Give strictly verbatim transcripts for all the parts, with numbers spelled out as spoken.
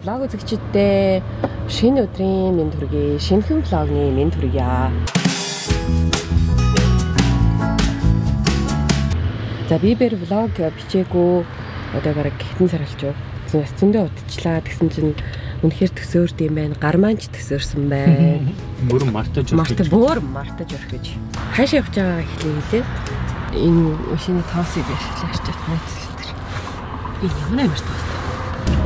Vlog үзэгчдээ шинэ өдрийн мэнд хүргэе. Шинэхэн vlog-ны мэнд хүргэе. За би бэр vlog бичээгүй одоо бараг хитэн сар болж байна. Зөндөө удчлаа тэгсэн чинь үнэхээр төсөөрд юм байна. Гар маань ч төсөөрсөн байна. Бүр мартаж мартаж бүр мартаж өрхөж. Хаашаа явж байгаа хэлээ хэлээ. Энэ машины тавсыг ашиглаж харчаад мэдсэн тэр. Энэ ямар амар тав.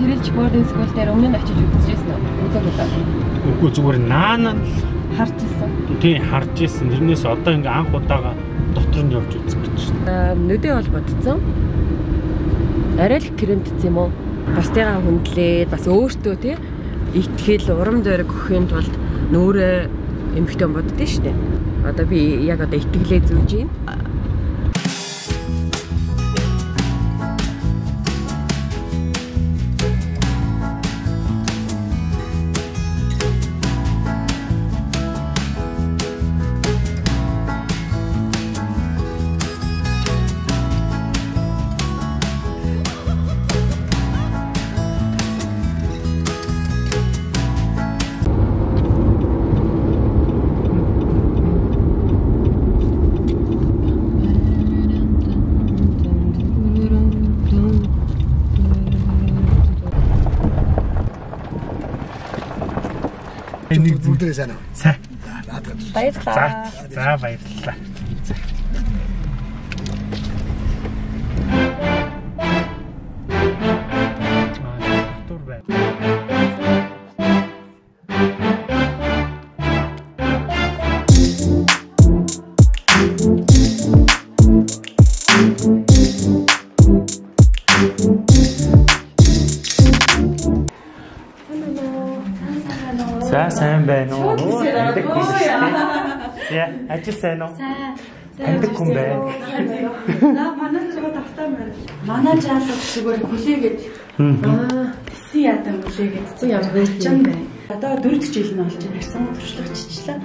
Тэрэлж boarding school дээр өмнө нь очиж үзчихсэн үү? Үзэж удаа. Үгүй зүгээр наана харж ирсэн. Тийм харж ирсэн. Тэрнээс одоо ингээ анх удаага дотор нь явж үзэх гэж байна. Нүдээ бол бодсон. Арай л крэмтц юм уу? Бусдыгаа хүндлээд бас өөртөө тий итгэл урам зориг өгөхийн тулд нөөрэ эмхтэн боддоо шүү дээ. Одоо би яг одоо итгэлээ зүүж байна. Бүгдээ сайн уу? Сайн. Баярлалаа. За баярлалаа. Сайн байна уу? Тэндэг хүн шүү дээ. Яа, ажил сайн уу? Сайн. Тэндэг хүн байна. За, манай зүгээр давтаа байна. Манай жаалуу зүгээр хүлээгээд. Аа, тийм ядан хүлээгээд зүг явж байна. Одоо дөрөв жил нь болж ирсэн. Туршлагаччлаа.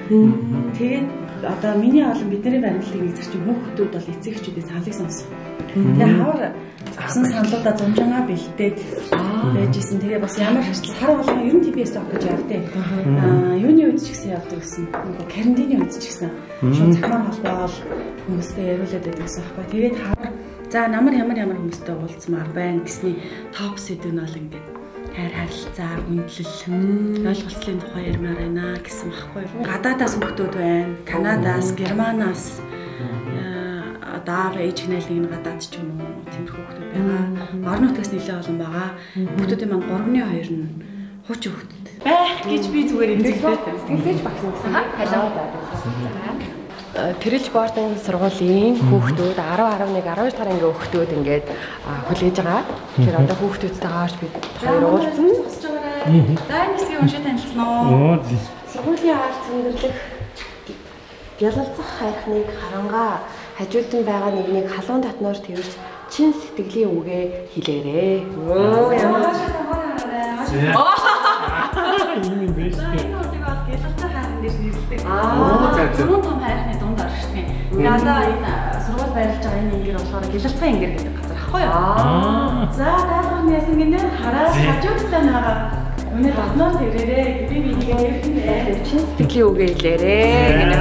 Тэгээд одоо миний олон бидний баримтлалыг нэг зарчим хүүхдүүд бол эцэгчүүдээс хаалыг сонсон. Тэгээд хавар авсан саналуудаа зомжоноо бэлдээд байжсэн. Тэгээ бас ямар хэвчлэн сар болгоо ер нь тэ би эс авах гэж явдээ. Аа юуны үед ч гэсэн явдаг гэсэн. Нөгөө карантины үед ч гэсэн. Шууд захаан холбоол хүмүүстэй яриулаад байдагсан байхгүй. Тэгээд хавар за намар ямар ямар хүмүүстэй уулзмаар байна гэсний топ сэдвэн бол ингээд хайр харилцаа, үнэлэл, ойлголцлын тухай ярмаар байна гэсэн байхгүй. Гадаадаас хүмүүс байна. Канадаас, Германаас одоо ээж хнэлийг гадаад ч юм уу тиймэрхүү хүмүүс байгаа. Орон нутгаас нэлээд олон байгаа. Хүмүүсийн маань гурван ноль хоёр нь хуучин хүмүүс байх гэж би зүгээр эмзэглээд байна. Тэлж багсансан. Халаа. Тэрэлж boarding сургуулийн хүүхдүүд десять, одиннадцать, двенадцать дахь ангийн хүүхдүүд ингээд хүлээж байгаа. Тэгэхээр одоо хүүхдүүдтэйгээ орж бид хоёр уулзсан. За энэ хэсгийн уншиж танилцсан уу? Сургуулийн ард зөндөрлөх ялалцах хайрхныг харангаа хажуудсан байгаа нэгнийг халуун татнаар тэрж чин сэтгэлийн үгээ хэлээрээ. Оо ямар сайн. Аа энэ биш. Энэ бол гэлэлцэн хайрхан дээр нэрлдэг. Аа зөвхөн том хайрхны дунд оршдгийг. Надаа энэ сургууль байрлаж байгаа энэ ингэр болохоор гэлэлцэн ингэр гэдэг газар ахгүй юу? Аа. За даалгавар нээсэн гинэ хараа хажуудсан байгаа. Өнөө татнаар тэрээрээ би бинийг ярьсан байх. Чин сэтгэлийн үгээ хэлээрээ гинэ.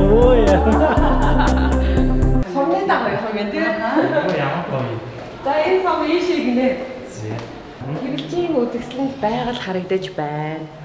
Оо яа. За энэ сам ийшээ гинэ. Хэрэгжийн үзэсгэлэнд байгаль харагдаж байна.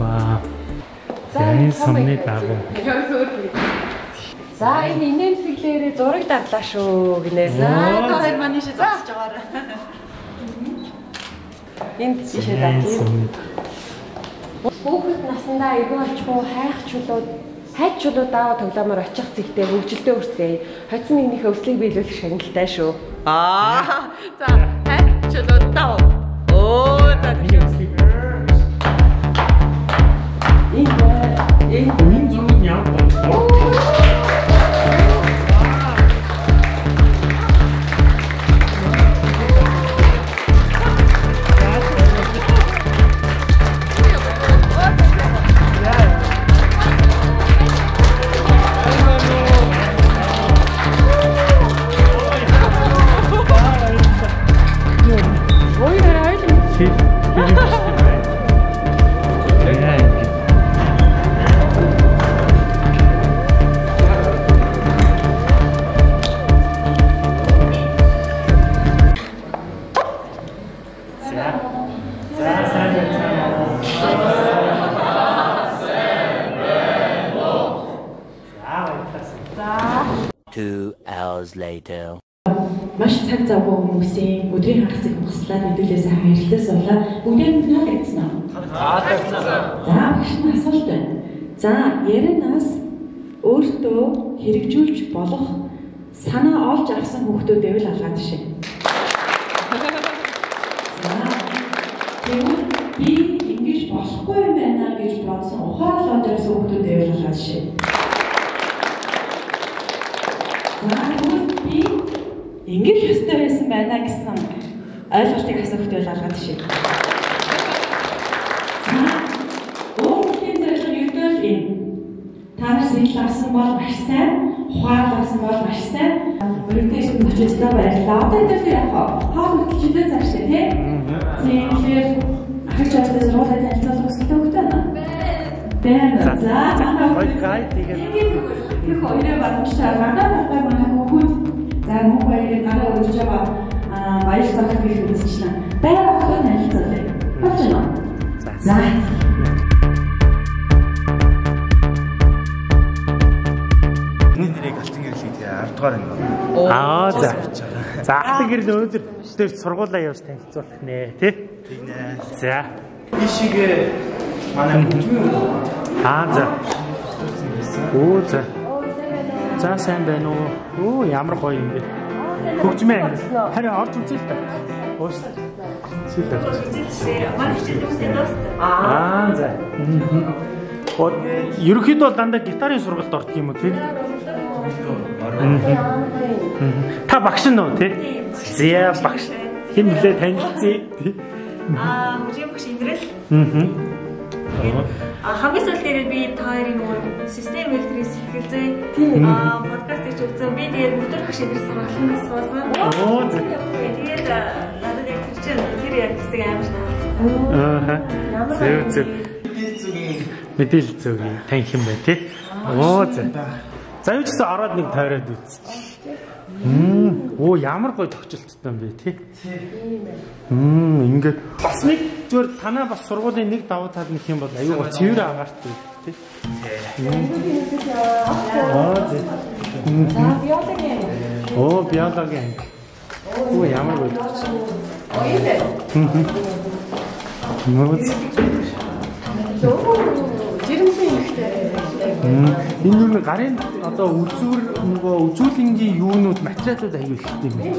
와, 잘 섬네 다고. 자, 이 냄새들이 저렇게 달라쇼, 그네. 자, 다들 많이 시작 좋아라. 인치 시작이. Хүүхэд насандаа эвгүй болчихгүй хайхчулууд хайчулууд аваа тоглоомоор очих зэгтээ хөгжилтэй өртгэй. Хоцны нэгнийхээ өслийг биелүүлэх шагналтай шүү. Аа. За хайчулууд тав. Оо за тийм өслийг. Энэ энэ үн зургийн яам байна? Two hours later. Маш цаг завгүй хүмүүсийн өдрийн хагасыг багслаад мэдүүлээсээ хайрлалтаас болоо бүгдээр нь таалагдсан аа. Таалагдсан. За, багш нь асуулт байна. За, ярианаас өөртөө хэрэгжүүлж болох санаа олж авсан хүмүүстэй л алгаа жишээ. За, тэгвэл би ингэж болохгүй юм байна гэж бодсон ухаарлаа дээрсэн хүмүүстэй л алгаа жишээ. Ингээд хэвстэй байсан байна гэсэн ойлголтыг асуулт байл алгаад жишээ. Өөрийн зорилго юу вэ юм? Та нар сэлэлсэн бол маш сайн, ухаарласан бол маш сайн. Өөртөө шинэ төчөдөө баярлалаа. Одоо энэ яг хаа хөдөлгөөтэй зарчтай тий. Тэгэхээр ахиж ажлаа зургуулаад танилцуулах хэрэгтэй хөгтэй байна. Байна. За, манай хөдөлгөөтэй. Тэр хоёроо багчаа гадаа багтаа хөгөөд За мөхөөр гараа өрж байгаа аа баярлах хэрэг үүсчихлээ. Баяр хөөр найлцлаа. Болж байна. За. Миний дэрийг алтан гэрлийн десятдугаар анги. Аа за. За алтан гэрэл өнөөдөр дээр сургуулаа явж танилцуулах нэ, тий? Тийм ээ. За. Ишиг манай бүжмийн үү? Аа за. Оо за. За сайн байна уу? Оо ямар гоё юм бэ? Хөгжмөө. Харин орж үзье л та. Ууш. Сүүлээ. Манай хүмүүс дэвсдэг. Аа за. Оо ерөнхийдөө бол дандаа гитарын сургалт ордог юм уу те? Та багш нь уу те? Зя багш. Хин блэ танилцъя. Аа үгүй багш Индрэл. Аа. Хамгийн сүүлд би та хоёрын нөгөө систем электрийн сэтгэлзээ подкаст хийж өгсөн. Би тэгээд өдөр хагас эдгээр сургалтанд суусан. Оо тэгээд надад яг тэр чинь тэр яг хэсэг аимш наа. Аа. Зөв зөв. Мэдээлэл зөөгийн таньх юм байна тий. Оо за. За юу ч гэсэн ороод нэг тойроод үзчих. Мм. Оо ямар гоё тогтцолттой юм бэ тий. Тийм байна. Мм ингээд бас нэг зүгээр танаа бас сургуулийн нэг давуу тал нэг юм бол аюу цэвэр агаарт үү тий. Аа биологийн. Оо биологийн. Оо ямар гоё. Оо юм бэ? Нууц. Жирэмсэн ихтэй. Энэ юм гарын одоо үзүүр нөгөө үзүүлэнгийн юунууд материалууд аюу ихтэй юм тий.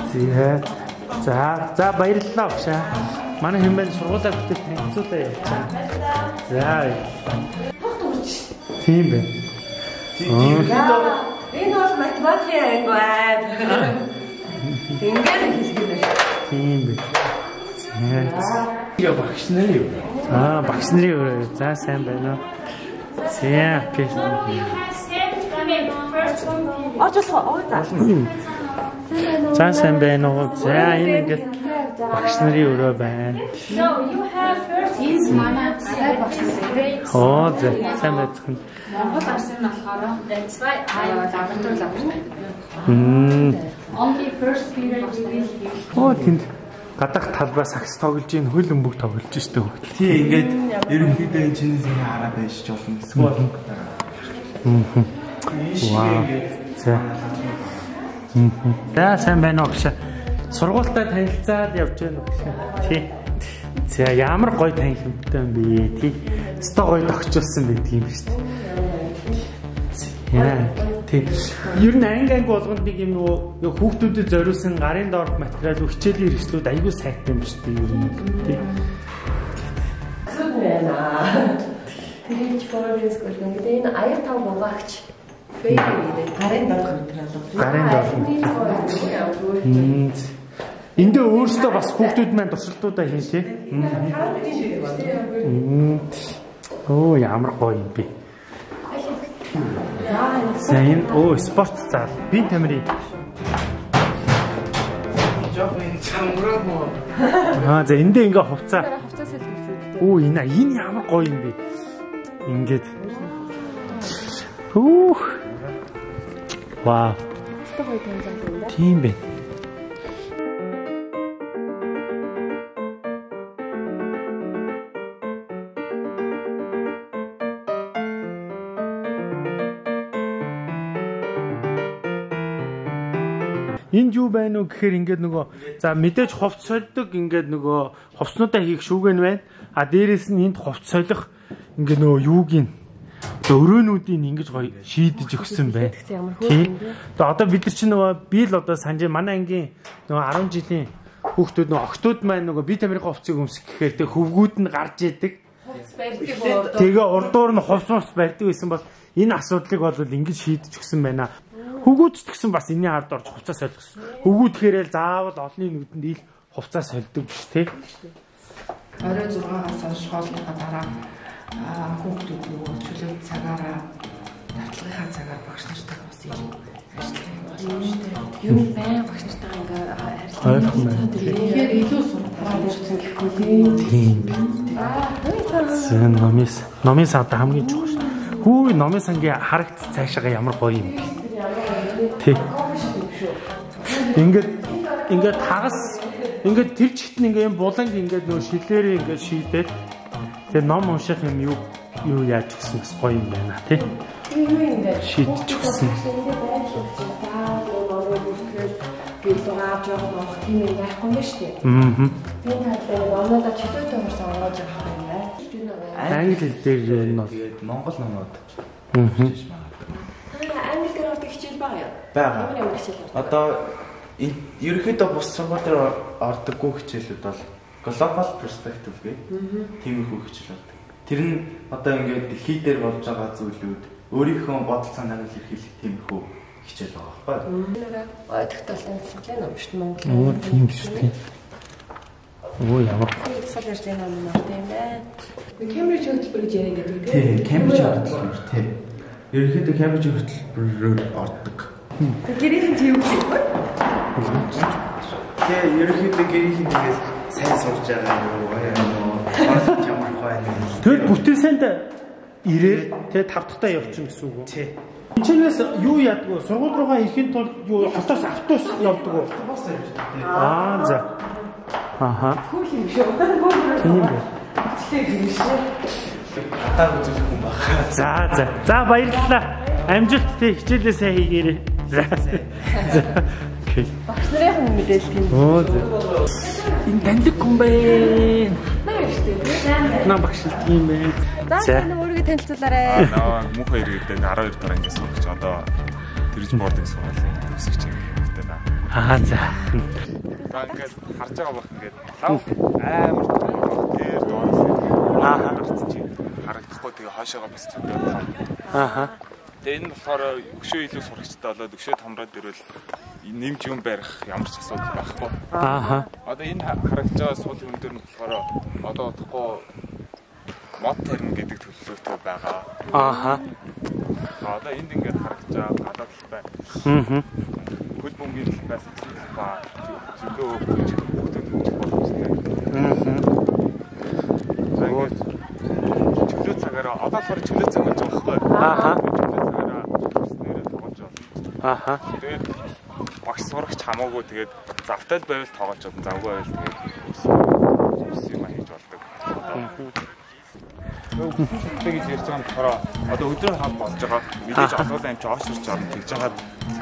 Зээ. За, за баярлалаа багшаа. Манай хүмүүс сургуулаа бүтээл танилцуулаа яваа. За. Тогт үрч. Тийм байна. Тийм. Энэ бол математикийн анги байна. Ингээд хэлсэн байх. Тийм байна. Яа багш нарын юу? Аа, багш нарын юу? За, сайн байна уу? Зээ. Оч болох уу? За. За сайн байна уу? За энэ ингээд багш нарын өрөө байна. No, you have first is манай багш нарын. Оо за сайн байна. Монгол багш нар болохоор that's why I laboratory lab. Мм. Only first period we will give. Оо тэнд гадах талбай сакс тоглож ийн хөл өмбөг тоглож штэ хөл. Тий ингээд ерөнхийдөө энэ чинээс энэ хараад байж болно гэсэн үг. Мм. Вау. Мм. За сайн байна уу гэж. Сургуультай танилцаад явж гэнэ үү. Тий. За ямар гоё танилцамтай юм бэ тий. Өстой гоё тогтчихсон байдаг юм штэ. Яа. Ер нь анги анги болгонд нэг юм нөгөө хүүхдүүдэд зориулсан гарын доорх материал хичээлийн хэрэгслүүд аягүй сайтай юм шүү дээ ер нь тийм. Тэгээд форумын скулгэн гэдэг энэ аяр тав бугаагч фейк гэдэг гарын доорх материал бол гарын доорх. Эндээ өөрөөсөө бас хүүхдүүд маань туршилтуудаа хийн лээ. Оо ямар гоё юм бэ. Сайн оо спорт зал би тамирын жоохон чамраг муу аа за эндээ ингээ хувцас хувцас сэлгэсэн оо энэ энэ ямар гоё юм бэ ингээд хөөх вау тийм бэ Энд юу байна уу гэхээр ингээд нөгөө за мэдээж ховц солидог ингээд нөгөө ховцнуудаа хийх шүүгэн байна. А дээрээс нь энд ховц солих ингээд нөгөө юугийн өрөөнүүдийн ингэж гоё шийдэж өгсөн байна. Тийм. За одоо бид нар чинь нөгөө би л одоо санджи манай ангийн нөгөө десять жилийн хүүхдүүд нөгөө охтууд маань нөгөө бие тамирын ховцыг өмсөх гэхээр тэг хөвгүүд нь гарч идэг. Тэгээ урдуур нь ховц мос барьдаг байсан бол энэ асуудлыг бол ингэж шийдэж өгсөн байна. Хөвгүүд гэсэн бас энэний ард орж хувцас солигсон. Хөвгүүд гэхээрэл заавал олонний нүдэнд ил хувцас солидог биш тий. двадцать шесть-аас хойш хоолныхаа дараа хөвгүүд юу чөлөө цагаараа татлагынхаа цагаар багш нартайгаа бас ил ажиллах болсон шүү дээ. Юу бай багш нартайгаа ингээ харилцаад тэгэхээр илүү сургууль болсон гэхгүй тийм. Сэн номис номис одоо хамгийн чухал. Хүү номис ангийн харагц цаашаага ямар гоё юм. Тэг. Ингээд ингээд хагас ингээд тэр чигт нэг юм буланг ингээд нөө шилээр ингээд шийдээд тэр ном унших юм юу юу яаж гэсэн бас гоё юм байна тий. Шийдчихсэн. Англи хэл дээр энэ бол монгол номууд хурж байна. Бага. Одоо ерөнхийдөө бус сургууль дээр ордоггүй хичээлүүд бол глобал перспектив гээ. Тиймэрхүү хичээл болдог. Тэр нь одоо ингээд дэлхий дээр болж байгаа зүйлүүд өөрийнхөө бодол санааг илэрхийлэх тиймэрхүү хичээл байгаа байхгүй. Тэгтэл тэмцэж байна юм шүү дээ Монгол. Өөр тийм шүү дээ. Ой ямар. Сагаж байна юм уу тийм ээ. Кембриж хөтөлбөр гэж яриа гэдэг. Тийм, Кембриж хөтөлбөр тийм. Ерөнхийдөө Кембриж хөтөлбөрөөр ордог. Гэрийн төвлөрсөн үү? Тэгээ ерөнхийдөө гэрийн төвлөрсөн сайн сурж байгаа юм уу? Орсод ямар хойно. Тэр бүтээсэнд ирээр тэгээ тавтахтаа явчихна гэсэн үг үү? Тий. Энд чинээс юу яадаг вэ? Сургууль руугаа ирэхэд бол юу хотоос автобус явдаг уу? Автобус явдаг. Аа за. Аха. Хөх юм шиг одоо гоо. Тийм үү? Тэг юм шиг. Хатаа үзүүлэх юм баг. За за. За баярлалаа. Амжилт тий хичээлээ сайн хийгээрэй. За. Багш нарын мэдээлэл тийм. Энэ дандаг юм байна. Наа багш тийм ээ. За энэ өөрийгөө танилцуулаарай. Аа мөн хоёр гэдэг десять дараа ингээс өгч одоо тэрж бордын сургуулийн төгсөгч юм хэрэгтэй байна. Аа за. За ингээс харж байгаа болох ингээд лав амар дээр дуусах. Аа харагдсан чи харагдахгүй тэгээ хойшоогоо бас зөндөө. Аа. Тэгээ энэ болохоор өгшөө илүү сурагчтай болоод өгшөө томроод ирвэл нэмж юм барих ямар ч асуудал байхгүй. Аа. Одоо энэ харагдж байгаа суул юм дээр нь болохоор одоо утгагүй мод тарина гэдэг төлөвлөгөөтэй байгаа. Аа. Одоо энд ингээд харагдж байгаа гадаад хэл байна. Аа. Хөл бөмбөгийн хэл байсан гэсэн ба зөвхөн өвчтэй өвчтэй болсон юм. Аа. Загвар чөлөө цагаараа одоо болохоор чөлөө цагаар жолох байхгүй. Аа. Аха. Тэгээд багш сурагч хамаагүй тэгээд завч Надад байвал тоогооч завгүй байвал тэгээд юм хийж болдог. Тэгж ярьж байгаа нь тороо. Одоо өдрөө хав болж байгаа. Мэдээж асуул амч оошрч орно. Тэгж хаад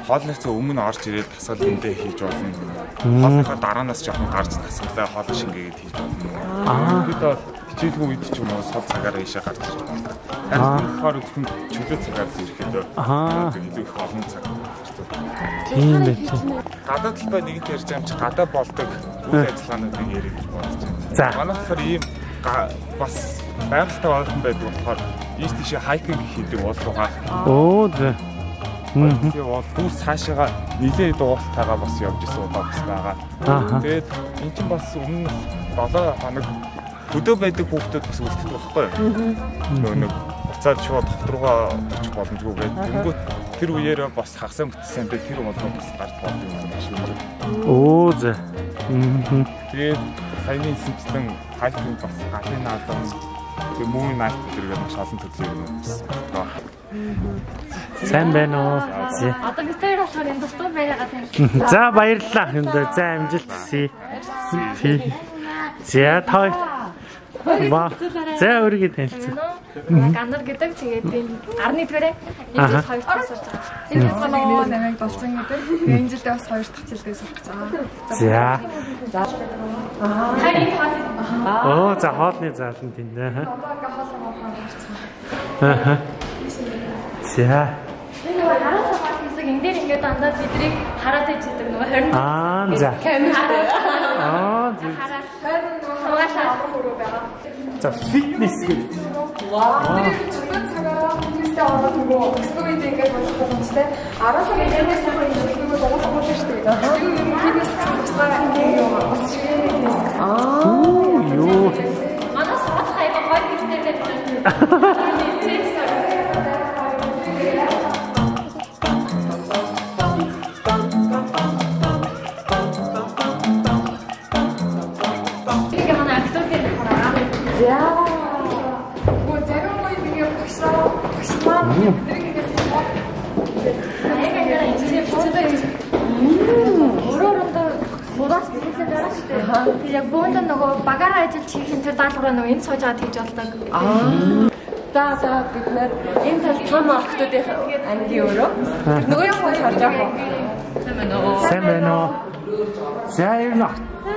хоолноос өмнө орж ирээд тасгал үндэ хийж болно. Хоолныхоо дараанаас жоохон гарч тасгалаа хоол шингээгээд хийж болно. Бид бол хичээлгүй үед ч юм уу сав цагаараа ийшээ гарч ирж болно. Тэгэхээр зөвхөн чөлөө цагаар зэрэгэд илүү их олон цаг. Тийм байх. Гадаад талбай нэгт ярьж байгаа юм чи гадаа болдог үйл ажиллагаануудыг ярих гэж бодож байна. За. Манайхаар ийм бас байгалтай болон байдаг болохоор ийш тийшээ хайкинг хийдэг уулуугаа. Оо зэ. Мм. Тэгээ бол бүр цаашаага нэлээд дуустайгаа бас явж исэн удаа бас байгаа. Тэгээд энэ чинь бас өмнө долоо хоног хөдөө байдаг хүүхдүүд бас үлддэг байхгүй юу? Нэг буцаад шууд дотруугаа очих боломжгүй гэдэг. Тэр үеэр бас хагас мэтсэн дээр тэр болгоо бас гард болд юм шиг. Оо зэ. Мм. Тэгээд саяны сэтэн хайлтын бас галын наадам тэг мөн найт төрөөр маш олон төрлийн юм бас байна. Сайн байна уу? Одоо бид хоёр болохоор энэ дуртай байгаад танилцсан. За баярлалаа. За амжилт хүсье. За та Ба. За өөрийгөө танилцуул. Гандар гэдэг тэгээд гарны төрөө энэ жил хоёр дахь сурж байгаа. Энэ жил манай намайг болсон гэдэг. Энэ жилдээ бас хоёр дахь жилдээ сурч байгаа. За. Оо за хоолны заалан тийм дээ. Одоо ингээ хоол авахаар хийчихсэн. Аа. За. Энэ бол араас хаваад хэсэг энэ дээр ингээ дандаа бидрийг хараад ичдэг нөгөө харин. Аа за. Аа за. За фитнес гэдэг. Вау. Чөлөө цагаараа фитнестэй ороод нөгөө эксперимент ингэж болох боломжтой. Араас нь нэрнээс хойш нөгөө дуусах болох шүү дээ. Тэр юм фитнес хийсээр юм уу? Аа. Юу. Манас хот хайгаа гой фитнес гэж байна. Яг бүгд нөгөө багаар ажиллаж хийх энэ даалгавраа нөгөө энэ сууж аваад хийж болдог. Аа. За за бид нэр энэ тал том охтуудын ангийн өрөө. Нөгөө юм уу харж байгаа. Сайн байна уу? Сайн байна уу?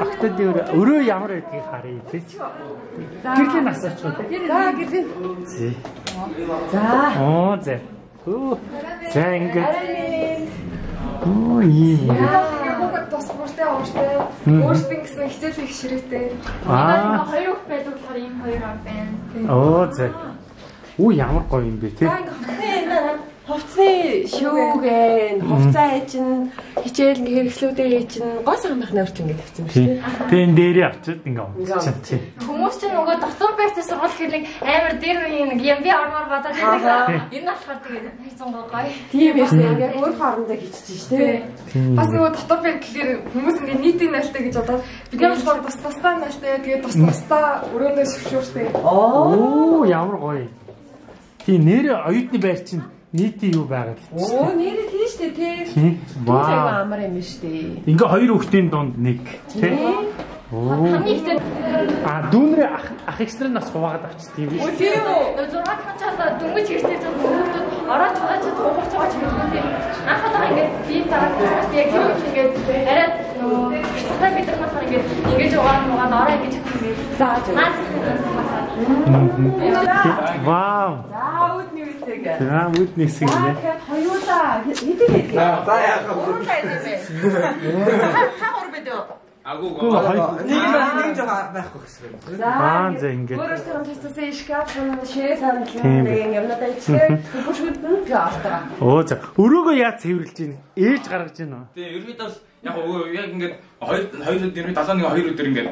Ахтадын өрөө ямар байдгийг харъя гэж. Гэрлийн асуучих. За гэрлийн. За. Оо зэ. Хөө. За ингэ. Оо ийм. Бүгд тус бүртэй ууштай. Өөрсдөө гэсэн хичээл их ширэгтэй. Аа. Хоёр их байдаг болохоор ийм хоёр ам байна. Оо зэ. Үу ямар гоё юм бэ те. Хувцсны шүүгэн, хувцаа ээжин, хичээл хэрэгслүүдээ ээжин гоо санах нөрчл ингэ тавьсан ба шүү. Тэгээ энэ дээрээ авчиад ингэ унтчихсан тийм. Хүмүүс ч нөгөө дотор байртай сургууль гэхэлэг амар дээр нэг юм би ормоор бодоод байдаг. Энэ болохоор тэгээ хайцангой гоё. Тийм ярьсан ингэ өөр хоорондоо хиччихсэн шүү дээ. Бас нөгөө дотор байр гэхэлэр хүмүүс ингэ нийтийн найлтаа гэж бодоод бидний болохоор бас тусдаа найлтаа тэгээ тус тусдаа өрөөндөө шүршүүртэй. Оо ямар гоё. Тийм нэр оюутны байр чинь нийтийн юу байгаад л чинь. Оо нэрээ тийм шүү дээ тий. Ваа. Амар юм шүү дээ. Ингээ хоёр хүүхдийн донд нэг тий. Оо. А дүүнрээ ах ах экстрэн нас хуваагаад авчих тийм үү? Тийм үү. Зураг хачаалаа дүнгэж ихтэй зам хүүхдүүд ороод цугаач хугарч цугаач хөвгөлтэй. Анхаадаа ингээ бие дараад яг юм ингээ арай нөгөө хатаа бид нар болохоор ингээ ингээ угаан угаан ороо гэж хэлээ. Зааж. Вау. За үд нэгсэн гээ. Хоёулаа хэдийгээр. За яах вэ? Хаа урбэд үү? Агуу гоо. Нэг нэг жоо байхгүй гэсэн. Аа за ингэ. Өөрөөр хэлбэл шкаф шээс харагдсан. Нэг юм надад ичсэн. Бүшгүүд нь гартаа. Оо за өрөөгөө яа цэвэрлж ийн. Ээж гаргаж ийн үү? Тий, ерөөд бол яг яг ингэ хоёр хоёр дөрөв долоо нэг хоёр өдөр ингэ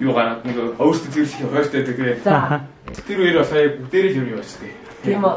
юу гараад нэг өөртөө цэвэрлэх хоёртой тэгээ. За. Тэр үеэр бас яг бүгдээрээ л юм яваач тий. Тийм үү?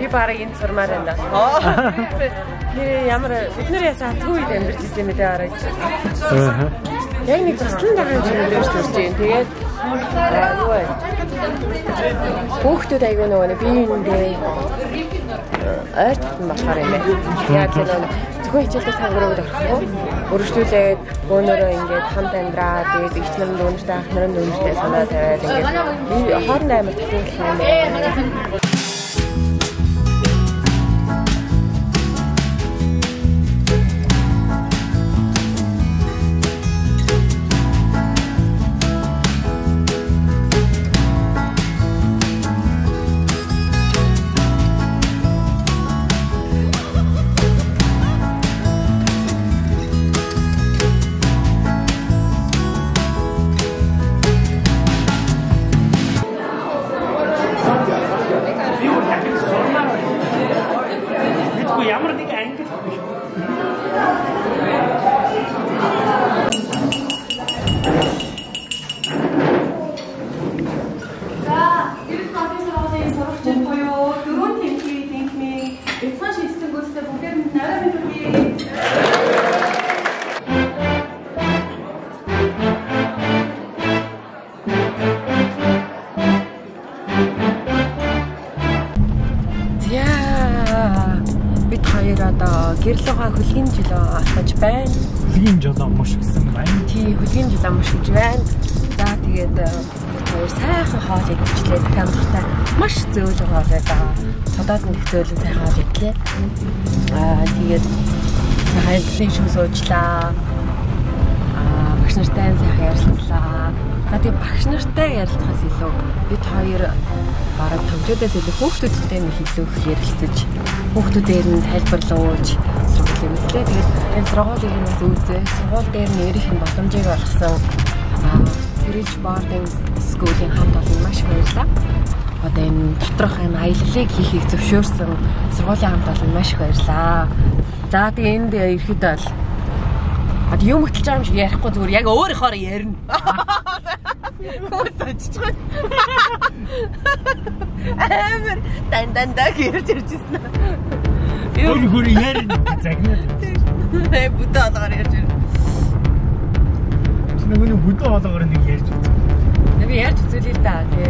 이 바라긴 얼마나. 어. 네, 야마를 우트리에서 두이 된들 지점에 대하여. 얘는 진짜로 진짜로 되게 хүүхдүүд айгүй нөгөө биеиндээ ойрт болохоор юм байна. Яг л зөвхөн хичээлээс хамгаалаад орхихгүй өргөжлүүлээд өөнөрөө ингээд хамт амьдраад тэгээд ихчлэн дүүнтэй ахнарын дүүнтэй санаа тавиад ингээд хоорондоо амар татгалзах юм байна. Гэрлүүгээ хөлгийн жилөө атаж байна. Хөлгийн жилөө мушгсан байна. Тий, хөлгийн жилөө мушгаж байна. За тэгээд хоёр сайхан хоол идчихлээ. Тамхтай маш зөөл байгаа байгаа. Цодоод нэг зөөлөн сайхан хоол идлээ. Аа тэгээд хайлтын шиг суужлаа. Аа багш нартай сайхан ярилцлаа. За тэгээд багш нартай ярилцахаас илүү бид хоёр бараг төвчөөдөөс илүү хүүхдүүдтэй нэг илүү ярилцаж хүүхдүүдээр нь тайлбарлуулж сургууль юм лээ. Тэгээд энэ сургуулийн нэг үзээ. Сургууль дээр нэрийн боломжийг олгосон Bridge Boarding School-ийн хамт олон маш баярлалаа. Одоо энэ доторх энэ аяллалыг хийхийг зөвшөөрсөн сургуулийн хамт олон маш баярлалаа. За тэгээд энд ирэхэд бол одоо юм хөтлж байгаа юм шиг ярихгүй зүгээр яг өөрийнхөө ярина. Хөөсөччихгүй. Амар дандандаа гэрж иржсэн. Юу гүр ярина загнаа. Тэ бүтэн алгаар ярьж байна. Чи нөгөө бүтэн алгаар нэг ярьж байна. Би ярьж үзүүлээ л да тий.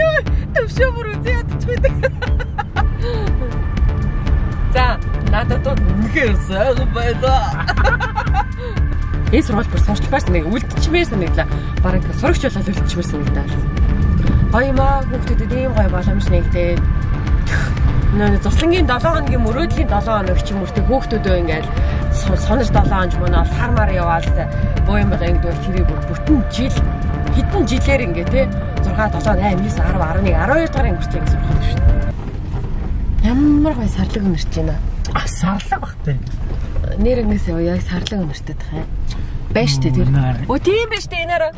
Юу төвшөө бүр үзээ ядчихдаг. За надад тоо үнэхээр сайхан байна. Энэ сургууль бүр сурчлагаас нэг үлдчихмээр санагдлаа. Бараг сурагч болоод үлдчихмээр санагдаа. Гоё юм аа, хүүхдүүдэд ийм гоё боломж нэгдээд. Нөө зуслангийн долоо хоногийн мөрөөдлийн долоо хоног ч юм уу тэг хүүхдүүдөө ингээл сонор долоо хоног мөн ол хармаар яваад боо юм байгаа ингэдэг тэрийг бүтэн жил хэдэн жилээр ингээ те six, seven, eight, nine, ten, eleven, twelve дугаарын хүртэл сурах шүү дээ. Ямар гоё сарлаг өнөрч байна. А сарлаг багтай. Нэр ингээс яг сарлаг өнөртэй тахаа. Бай штэ тэр. Өө тийм биш тэ энээрээ.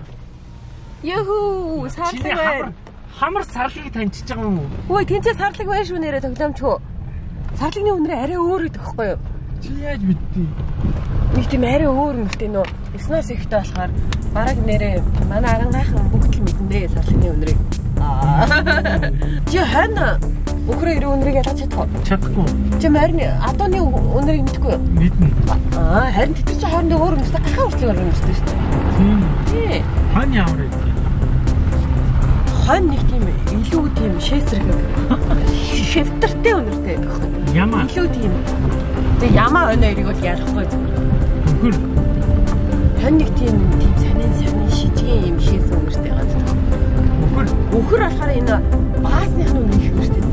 Йохоо сарлаг байна. Хамар сарлагыг таньчиж байгаа юм уу? Өө тэнцээ сарлаг байна шүү нэрээ тоглоомчгүй. Сарлагны өнрөө арай өөр гэдэг хэвгүй юу? Чи яаж мэдтий? Нэг тийм арай өөр мөртэй нөө. Эснээс ихтэй болохоор бараг нэрээ манай арангайхан бүгд л мэднэ сарлагны өнрийг. Чи хана Өхрөө ирүү өнрийг ялгаж чадах уу? Чадахгүй. Чи морины адууны өнрийг мэдгүй юу? Мэднэ. Аа, харин тэр чинь хоорондоо өөр юмстай гахаа хүртэл өөр юмстай шүү дээ. Тийм. Хон ямар юм бэ? Хон нэг тийм илүү тийм шээсрэг шивтэртэй өнөртэй байх. Ямаа. Илүү тийм. Тэгээ ямаа өнөрийг бол ярихгүй зүгээр. Үгүй. Хон нэг тийм тийм санин санин шижгийн юм шээс өнөртэй гадаг. Үгүй. Өхөр болохоор энэ баасныхны өнөр их шүү дээ.